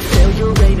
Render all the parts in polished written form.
Failure ain't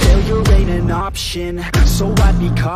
Failure ain't an option, so I'd be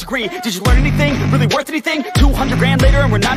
Degree. Did you learn anything? Really worth anything? 200 grand later and we're not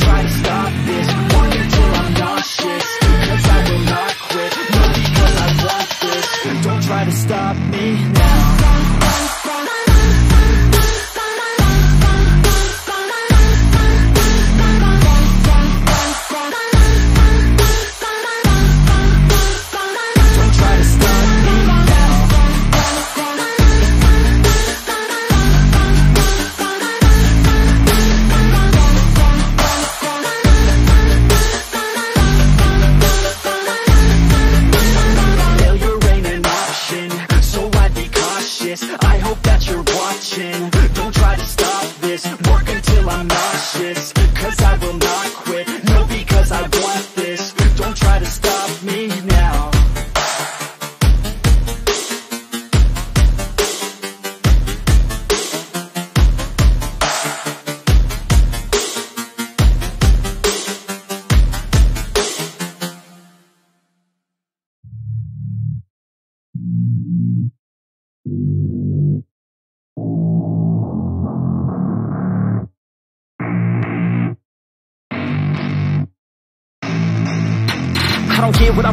try to stop this. Work until I'm nauseous, cause I will not quit. No, because I want this, don't try to stop me now. don't get what I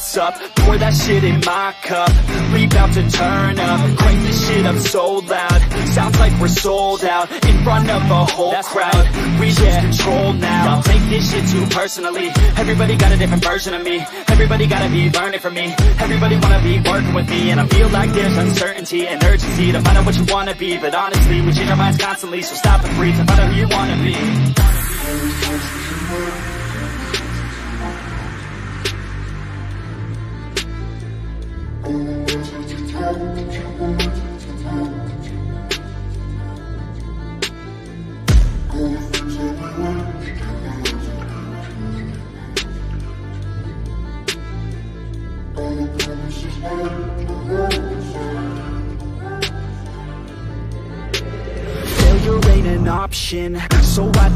up. Pour that shit in my cup, we bout to turn up. Crank this shit up so loud, sounds like we're sold out. In front of a whole crowd, we lose control now. Don't take this shit too personally, everybody got a different version of me. Everybody gotta be learning from me, everybody wanna be working with me. And I feel like there's uncertainty and urgency to find out what you wanna be. But honestly, we change our minds constantly, so stop and breathe to find out who you wanna be. Failure ain't an option, so I'd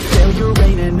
Failure ain't an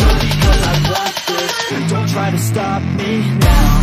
No, because I want this, don't try to stop me now.